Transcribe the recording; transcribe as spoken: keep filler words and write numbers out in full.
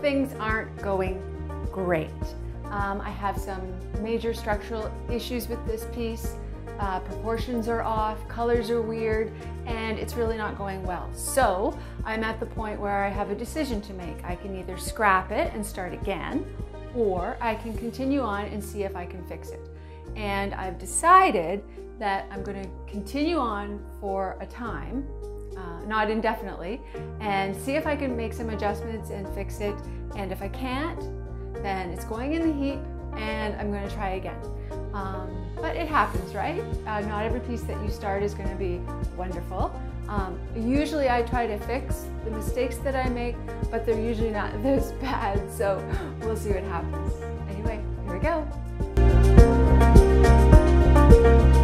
things aren't going great. Um, I have some major structural issues with this piece. Uh, proportions are off, colors are weird, and it's really not going well. So I'm at the point where I have a decision to make. I can either scrap it and start again, or I can continue on and see if I can fix it. And I've decided that I'm going to continue on for a time, uh, not indefinitely, and see if I can make some adjustments and fix it. And if I can't, then it's going in the heap and I'm going to try again. Um, but it happens, right? Uh, not every piece that you start is going to be wonderful. Um, usually I try to fix the mistakes that I make, but they're usually not this bad, so we'll see what happens. Anyway, here we go.